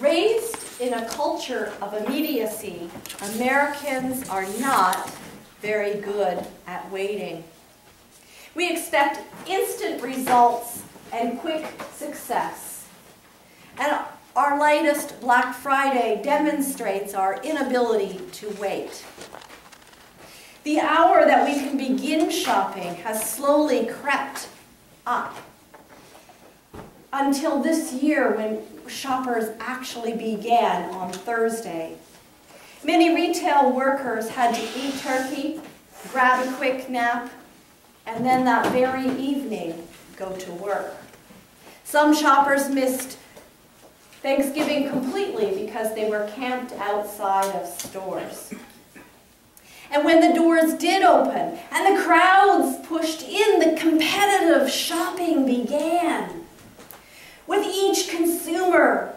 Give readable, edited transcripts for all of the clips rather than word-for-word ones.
Raised in a culture of immediacy, Americans are not very good at waiting. We expect instant results and quick success. And our latest Black Friday demonstrates our inability to wait. The hour that we can begin shopping has slowly crept up until this year when shoppers actually began on Thursday. Many retail workers had to eat turkey, grab a quick nap, and then that very evening go to work. Some shoppers missed Thanksgiving completely because they were camped outside of stores. And when the doors did open and the crowds pushed in, the competitive shopping began, with each consumer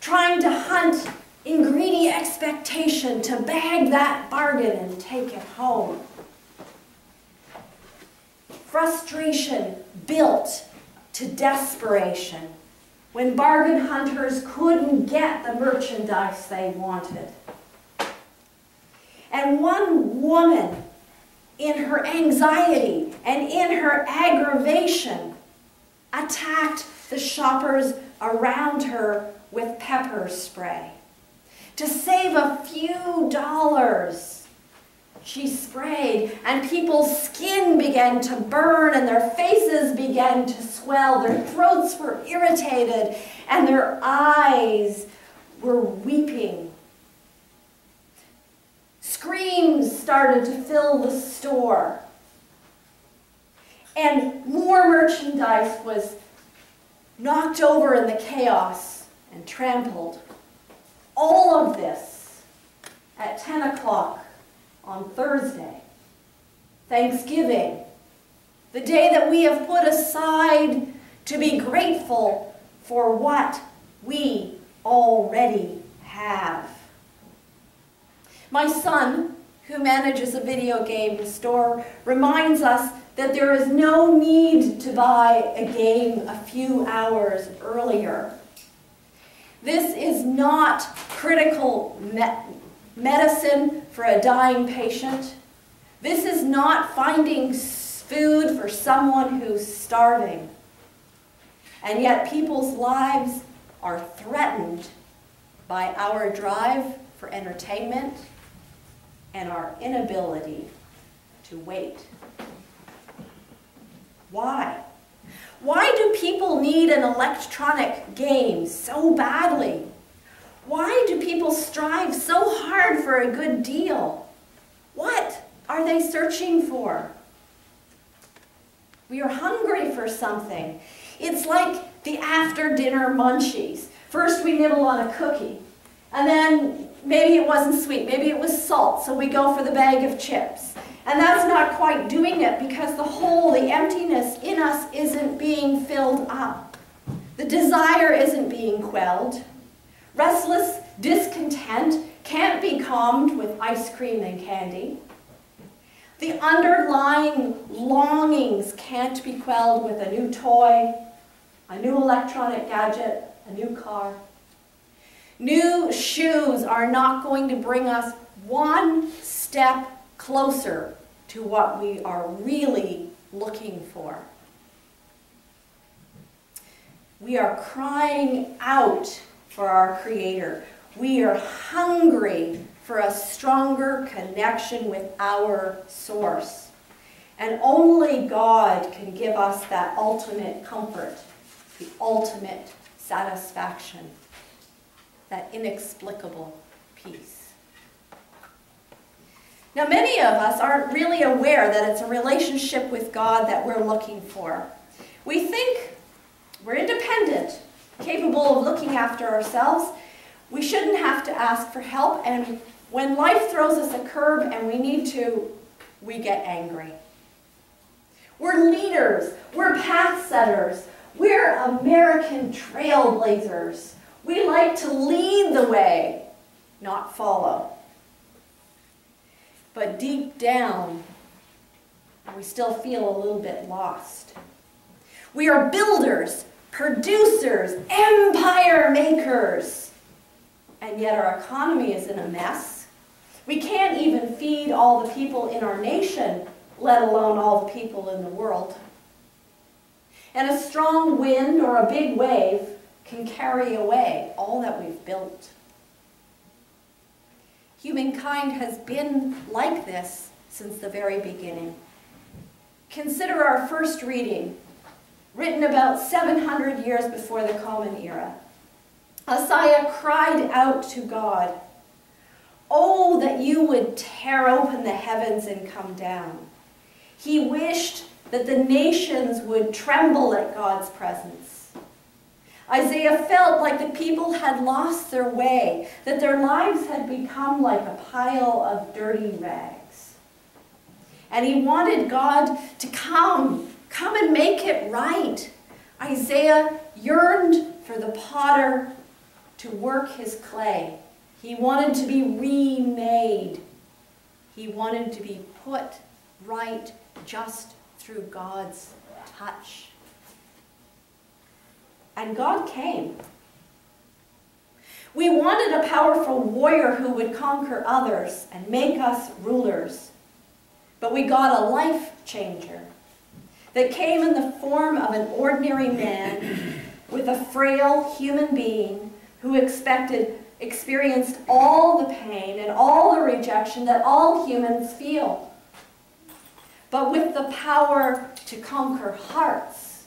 trying to hunt in greedy expectation to bag that bargain and take it home. Frustration built to desperation when bargain hunters couldn't get the merchandise they wanted. And one woman, in her anxiety and in her aggravation, attacked the shoppers around her with pepper spray. To save a few dollars, she sprayed, and people's skin began to burn, and their faces began to swell, their throats were irritated, and their eyes were weeping. Screams started to fill the store, and more merchandise was knocked over in the chaos and trampled. All of this at 10 o'clock on Thursday, Thanksgiving, the day that we have put aside to be grateful for what we already have. My son, who manages a video game store, reminds us that there is no need to buy a game a few hours earlier. This is not critical medicine for a dying patient. This is not finding food for someone who's starving. And yet people's lives are threatened by our drive for entertainment and our inability to wait. Why? Why do people need an electronic game so badly? Why do people strive so hard for a good deal? What are they searching for? We are hungry for something. It's like the after-dinner munchies. First we nibble on a cookie, and then maybe it wasn't sweet, maybe it was salt, so we go for the bag of chips. And that's not quite doing it because the hole, the emptiness in us isn't being filled up. The desire isn't being quelled. Restless discontent can't be calmed with ice cream and candy. The underlying longings can't be quelled with a new toy, a new electronic gadget, a new car. New shoes are not going to bring us one step closer to what we are really looking for. We are crying out for our Creator. We are hungry for a stronger connection with our source. And only God can give us that ultimate comfort, the ultimate satisfaction, that inexplicable peace. Now, many of us aren't really aware that it's a relationship with God that we're looking for. We think we're independent, capable of looking after ourselves. We shouldn't have to ask for help, and when life throws us a curb and we need to, we get angry. We're leaders. We're path setters. We're American trailblazers. We like to lead the way, not follow. But deep down, we still feel a little bit lost. We are builders, producers, empire makers, and yet our economy is in a mess. We can't even feed all the people in our nation, let alone all the people in the world. And a strong wind or a big wave can carry away all that we've built. Humankind has been like this since the very beginning. Consider our first reading, written about 700 years before the Common Era. Isaiah cried out to God, "Oh, that you would tear open the heavens and come down." He wished that the nations would tremble at God's presence. Isaiah felt like the people had lost their way, that their lives had become like a pile of dirty rags. And he wanted God to come and make it right. Isaiah yearned for the potter to work his clay. He wanted to be remade. He wanted to be put right just through God's touch. And God came. We wanted a powerful warrior who would conquer others and make us rulers. But we got a life changer that came in the form of an ordinary man with a frail human being who experienced all the pain and all the rejection that all humans feel. But with the power to conquer hearts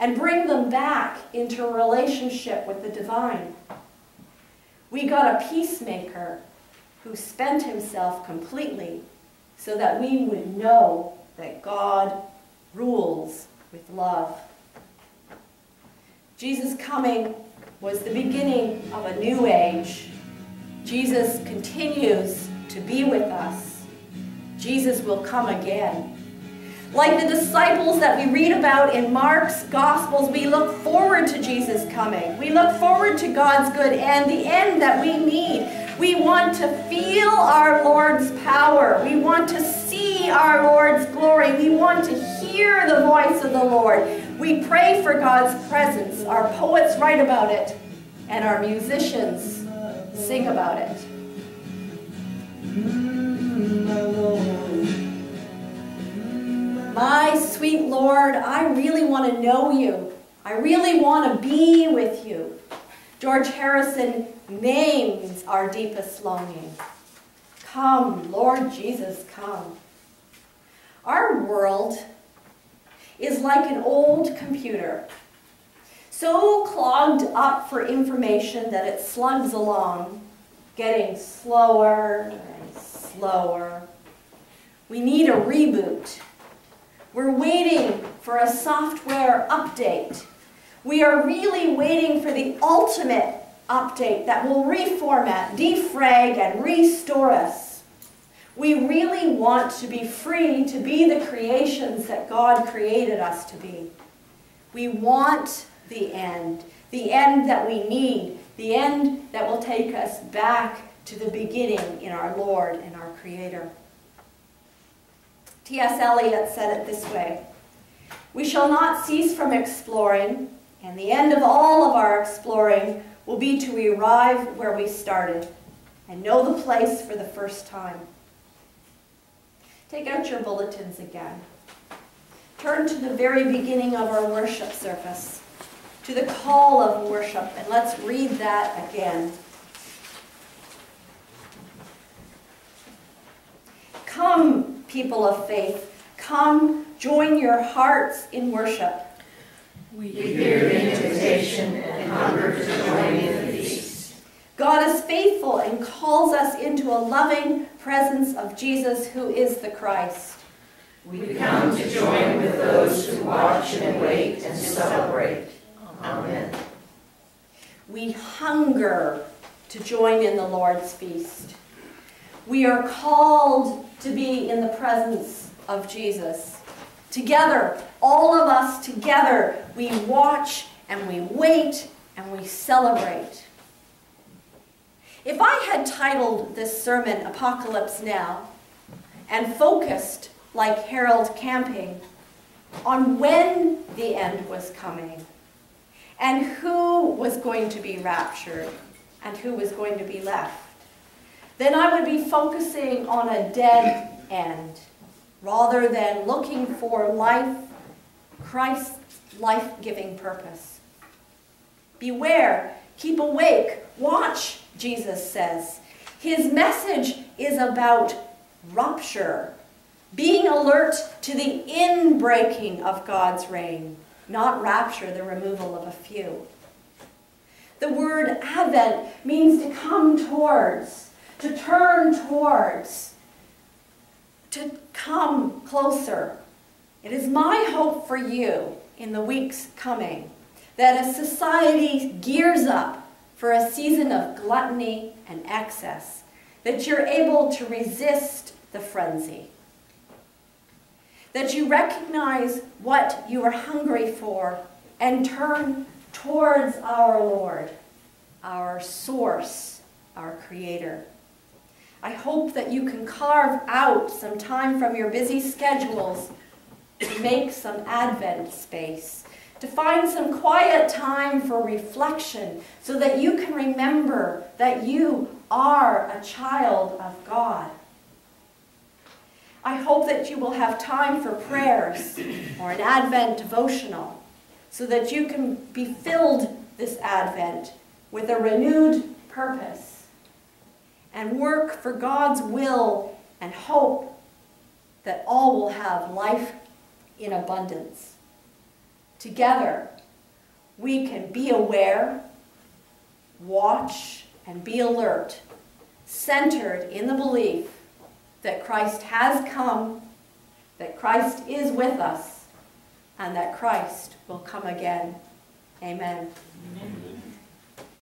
and bring them back into a relationship with the divine. We got a peacemaker who spent himself completely so that we would know that God rules with love. Jesus' coming was the beginning of a new age. Jesus continues to be with us. Jesus will come again. Like the disciples that we read about in Mark's Gospels, we look forward to Jesus coming. We look forward to God's good end, the end that we need. We want to feel our Lord's power. We want to see our Lord's glory. We want to hear the voice of the Lord. We pray for God's presence. Our poets write about it, and our musicians sing about it. My sweet Lord, I really want to know you. I really want to be with you. George Harrison names our deepest longing. Come, Lord Jesus, come. Our world is like an old computer, so clogged up for information that it slugs along, getting slower and slower. We need a reboot. We're waiting for a software update. We are really waiting for the ultimate update that will reformat, defrag, and restore us. We really want to be free to be the creations that God created us to be. We want the end that we need, the end that will take us back to the beginning in our Lord and our Creator. T.S. Eliot said it this way, "We shall not cease from exploring, and the end of all of our exploring will be to arrive where we started and know the place for the first time." Take out your bulletins again. Turn to the very beginning of our worship service, to the call of worship, and let's read that again. Come, people of faith, come, join your hearts in worship. We hear the invitation and hunger to join in the feast. God is faithful and calls us into a loving presence of Jesus, who is the Christ. We come to join with those who watch and wait and celebrate. Amen. We hunger to join in the Lord's feast. We are called to be in the presence of Jesus. Together, all of us together, we watch and we wait and we celebrate. If I had titled this sermon Apocalypse Now and focused, like Harold Camping, on when the end was coming and who was going to be raptured and who was going to be left. Then I would be focusing on a dead end rather than looking for life, Christ's life-giving purpose. Beware, keep awake, watch, Jesus says. His message is about rupture, being alert to the inbreaking of God's reign, not rapture, the removal of a few. The word Advent means to come towards, to turn towards, to come closer. It is my hope for you in the weeks coming that as society gears up for a season of gluttony and excess, that you're able to resist the frenzy, that you recognize what you are hungry for and turn towards our Lord, our source, our Creator. I hope that you can carve out some time from your busy schedules to make some Advent space, to find some quiet time for reflection so that you can remember that you are a child of God. I hope that you will have time for prayers or an Advent devotional so that you can be filled this Advent with a renewed purpose and work for God's will and hope that all will have life in abundance. Together, we can be aware, watch, and be alert, centered in the belief that Christ has come, that Christ is with us, and that Christ will come again. Amen. Amen.